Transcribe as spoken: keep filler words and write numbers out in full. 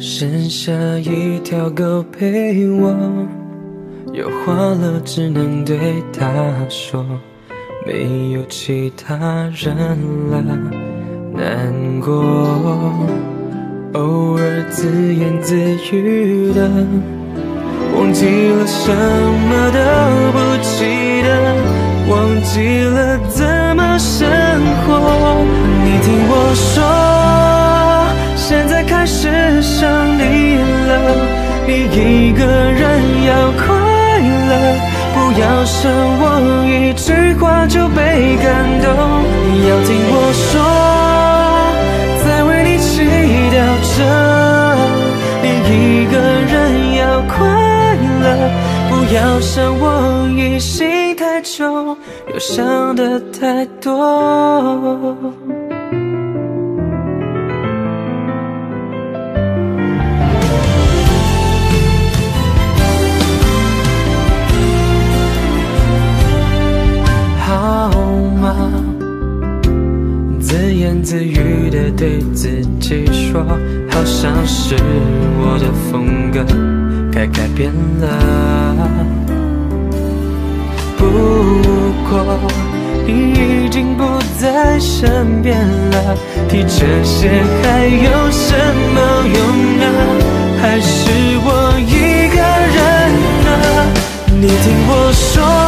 剩下一条狗陪我，有话了只能对它说，没有其他人了，难过。偶尔自言自语的，忘记了什么都不记得，忘记了怎么生活。你听我说。 现在开始想你了，你一个人要快乐，不要像我一句话就被感动。你要听我说，在为你祈祷着，你一个人要快乐，不要像我一心太重，又想得太多。 自言自语的对自己说，好像是我的风格该改变了。不过你已经不在身边了，提这些还有什么用呢？还是我一个人呢？你听我说。